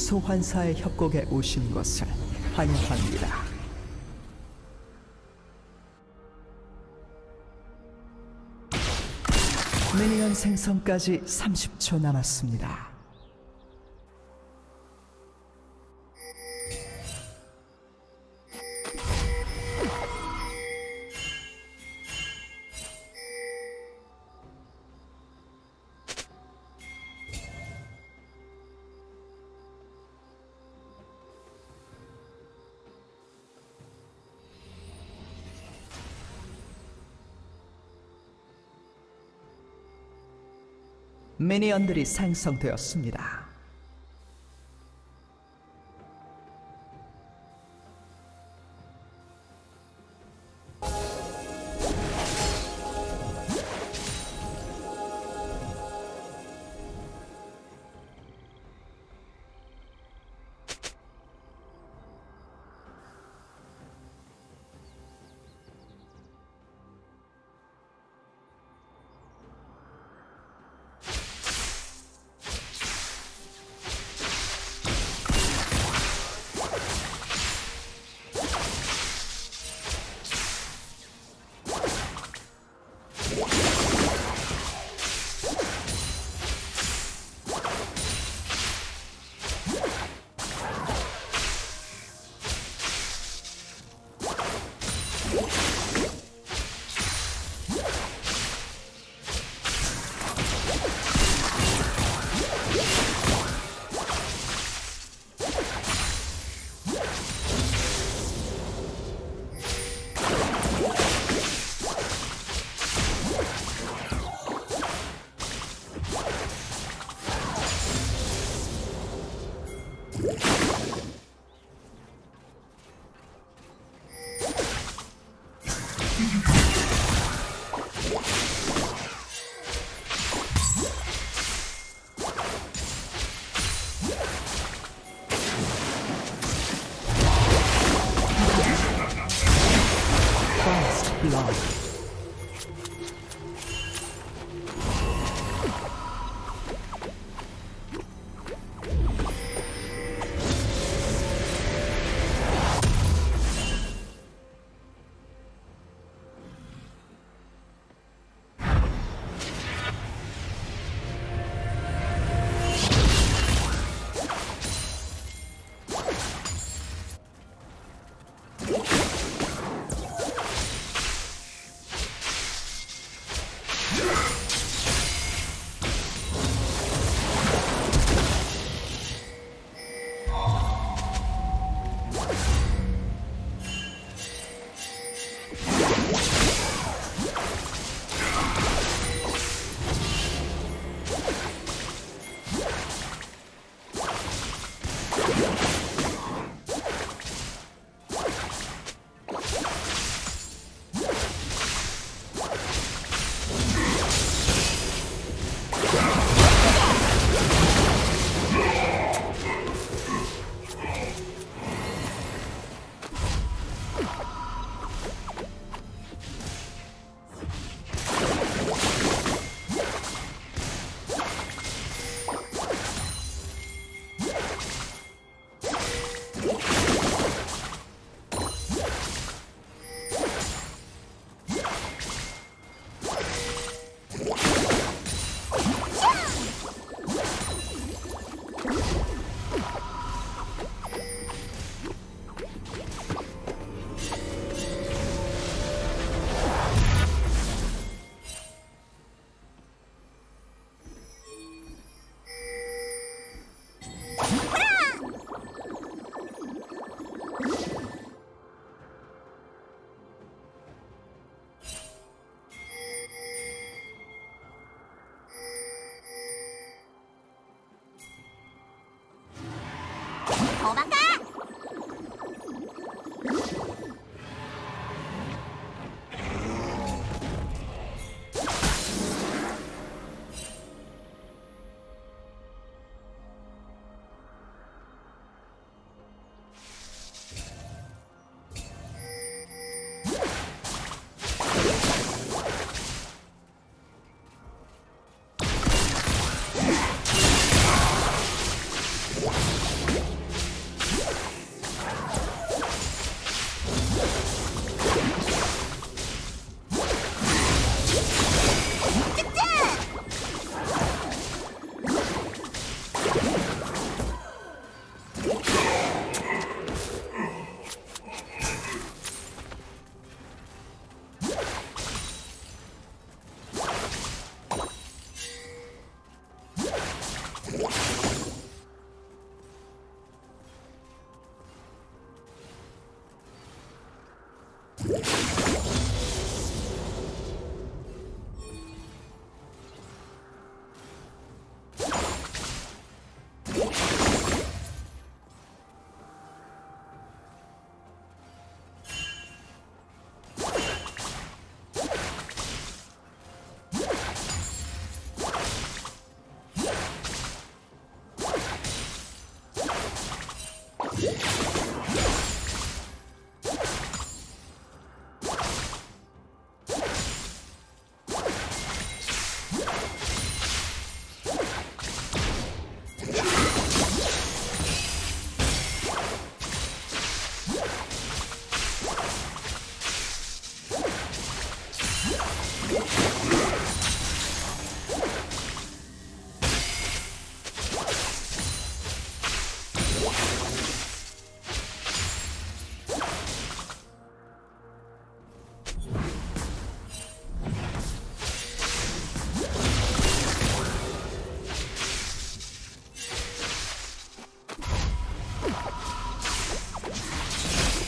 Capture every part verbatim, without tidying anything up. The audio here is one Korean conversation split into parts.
소환사의 협곡에 오신 것을 환영합니다. 미니언 생성까지 삼십 초 남았습니다. 미니언들이 생성되었습니다.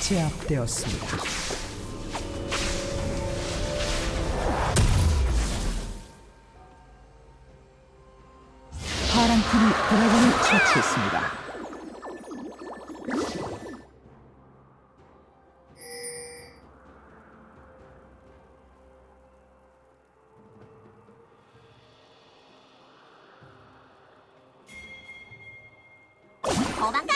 제압되었습니다. 파란 팀이 드래곤을 처치했습니다. 도망가!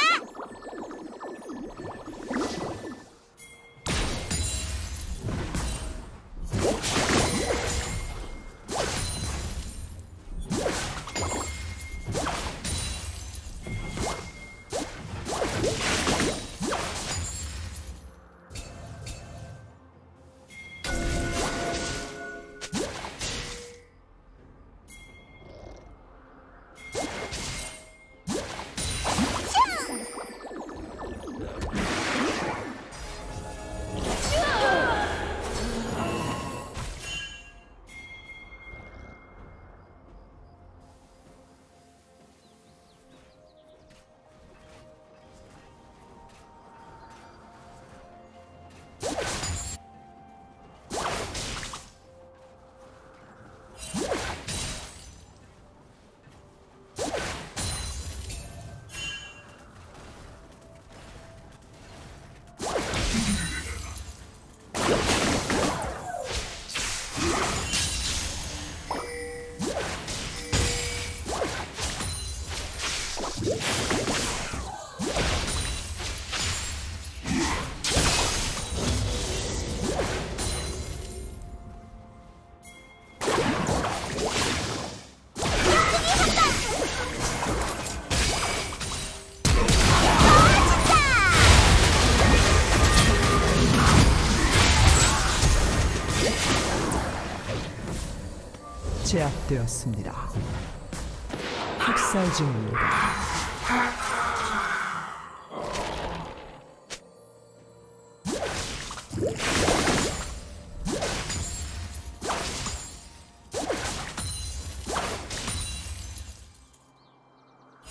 제압되었습니다. 학살 중입니다.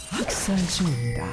학살 중입니다.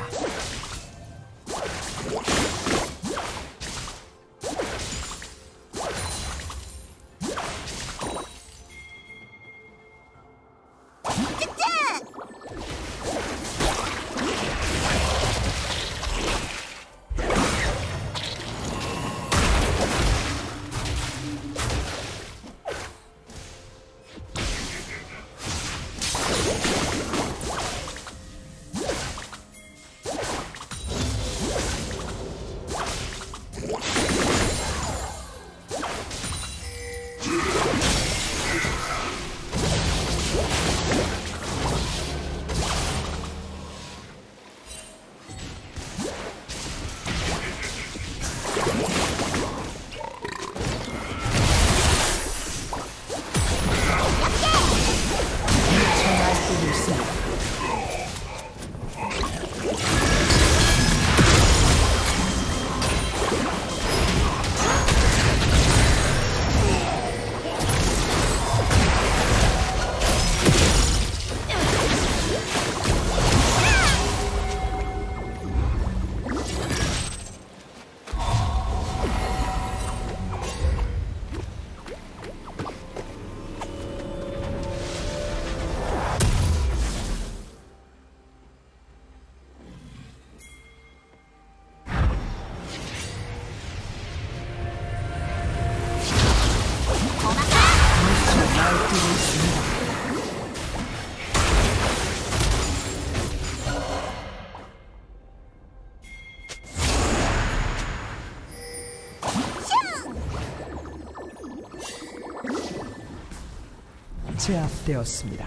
제압되었습니다.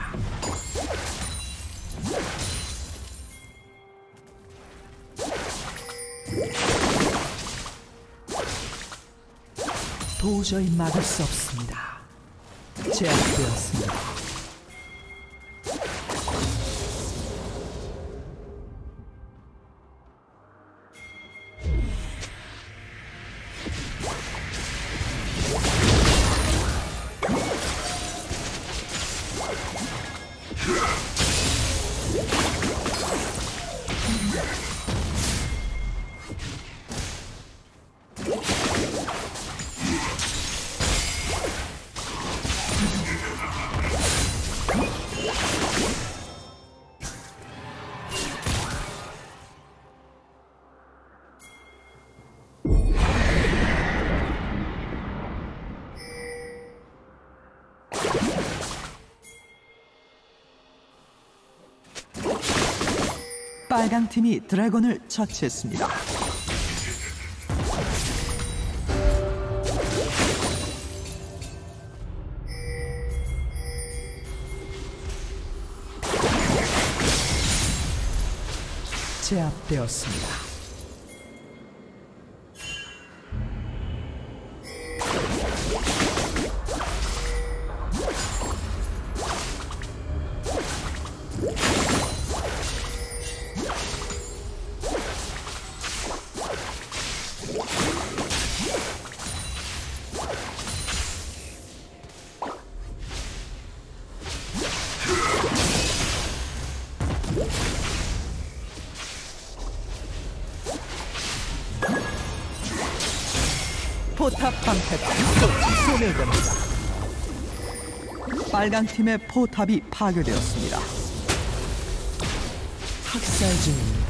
도저히 막을 수 없습니다. 제압되었습니다. 빨강 팀이 드래곤을 처치했습니다. 제압되었습니다. 포탑 방패탑 소멸됩니다. 빨강 팀의 포탑이 파괴되었습니다. 학살 중입니다.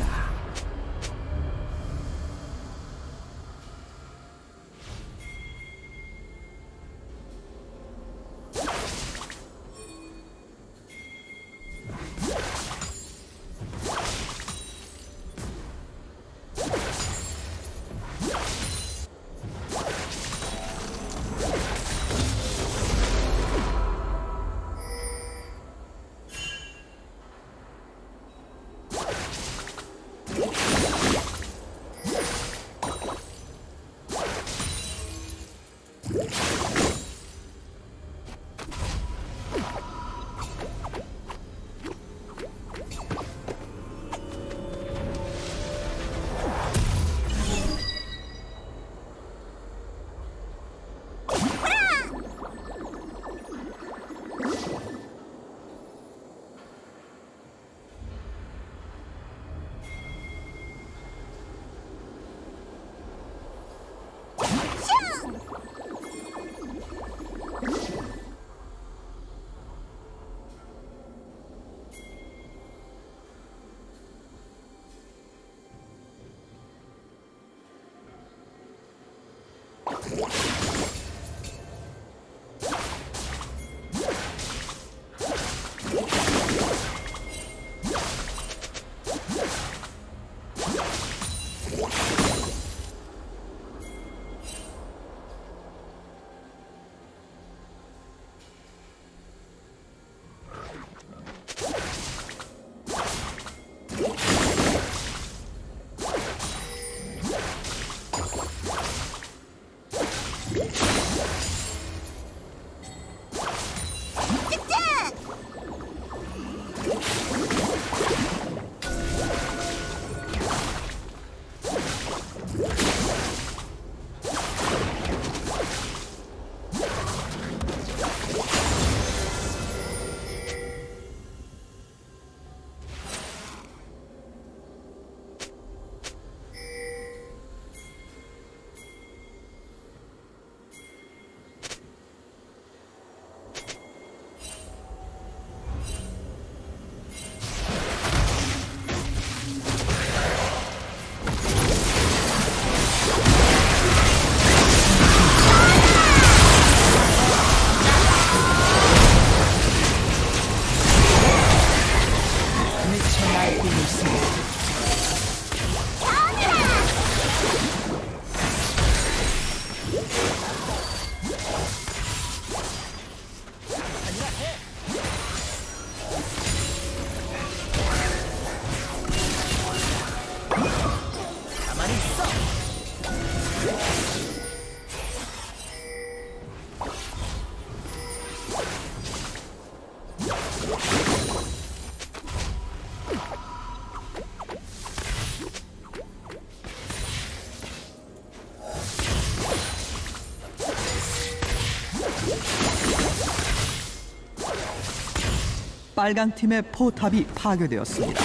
빨강 팀의 포탑이 파괴되었습니다.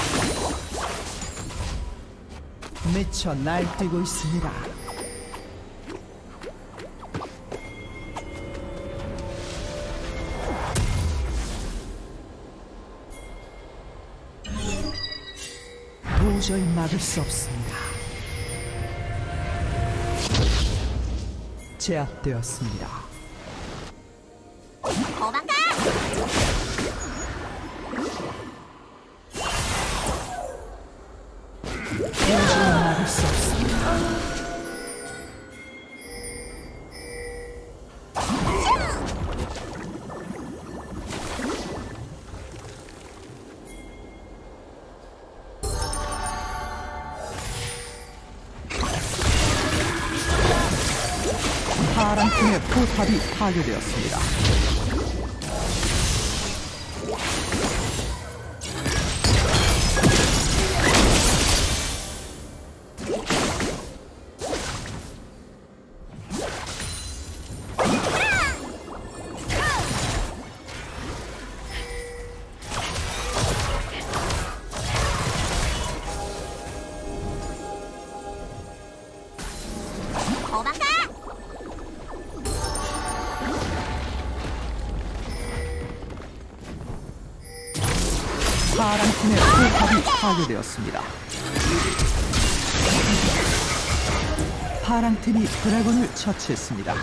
미쳐 날뛰고 있습니다. 도저히 막을 수 없습니다. 제압되었습니다. 도망가! 도저히 막을 수 없습니다. 파란 팀의 포탑이 파괴되었습니다. 파란 팀의 포탑이 파괴되었습니다. 파란 팀이 드래곤을 처치했습니다.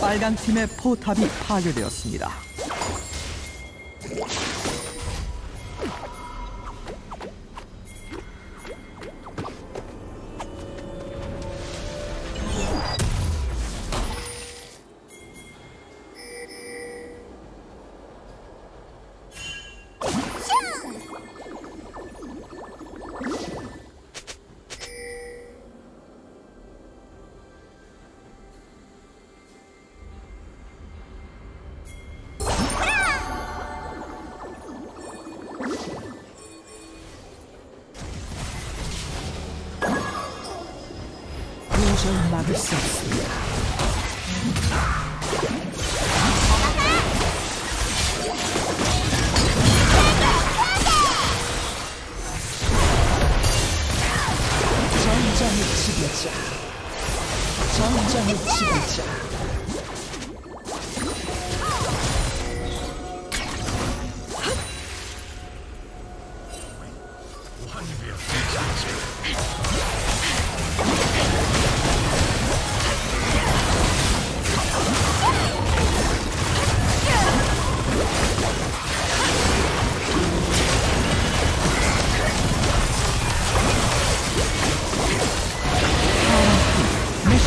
빨간 팀의 포탑이 파괴되었습니다. 막을 수 없습니다. 전장의 지배자, 전장의 지배자.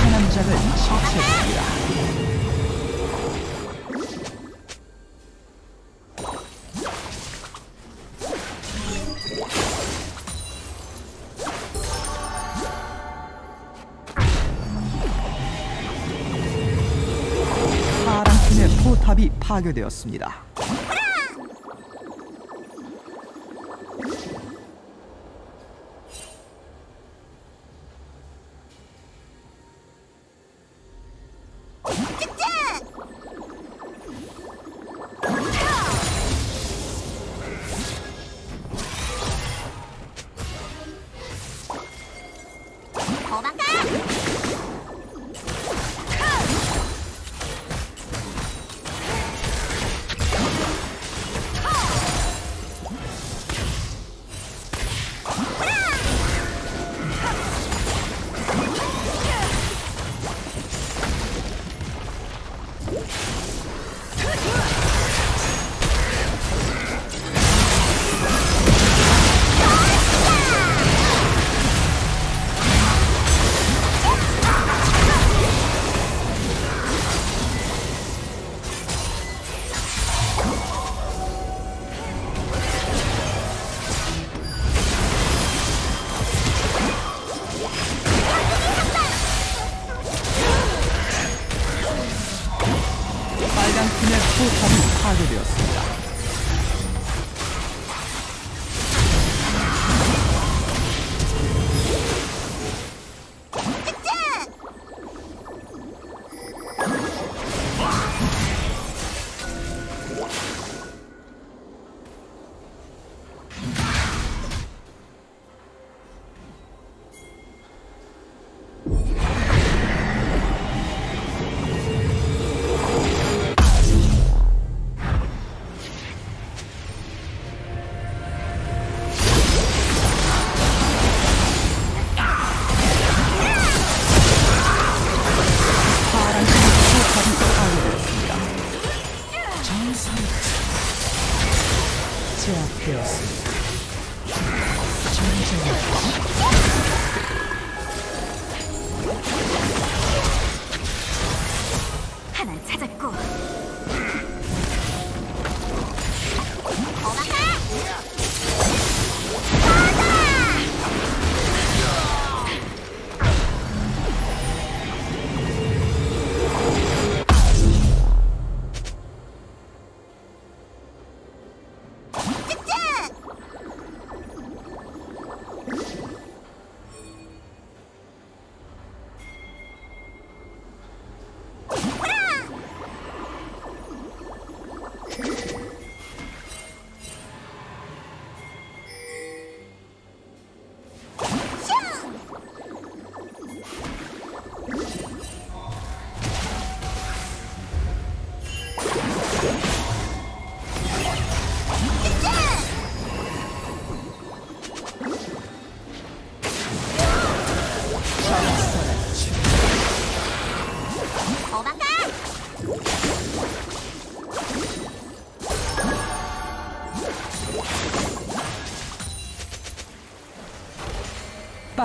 남작을 처치했습니다. 파란 팀의 포탑이 파괴되었습니다. 파괴되었습니다.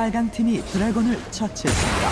빨강 팀이 드래곤을 처치했습니다.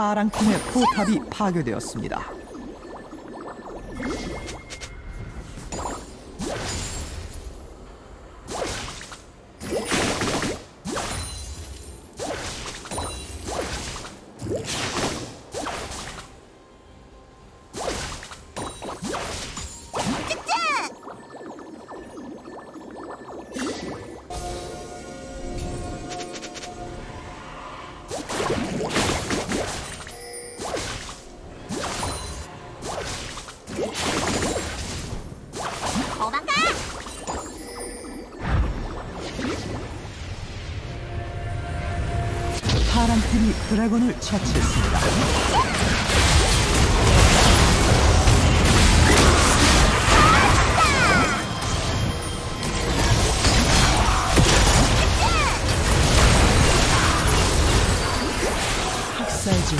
파랑 팀의 포탑이 파괴되었습니다. 한 팀이 드래곤을 처치했습니다. 학살 중.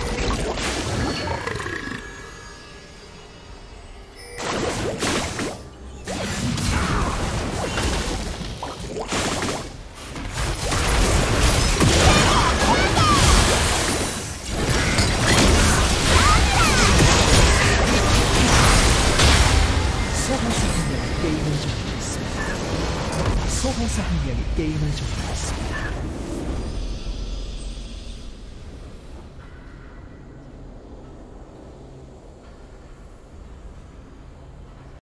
소환사 한 명이 게임을 종료했습니다.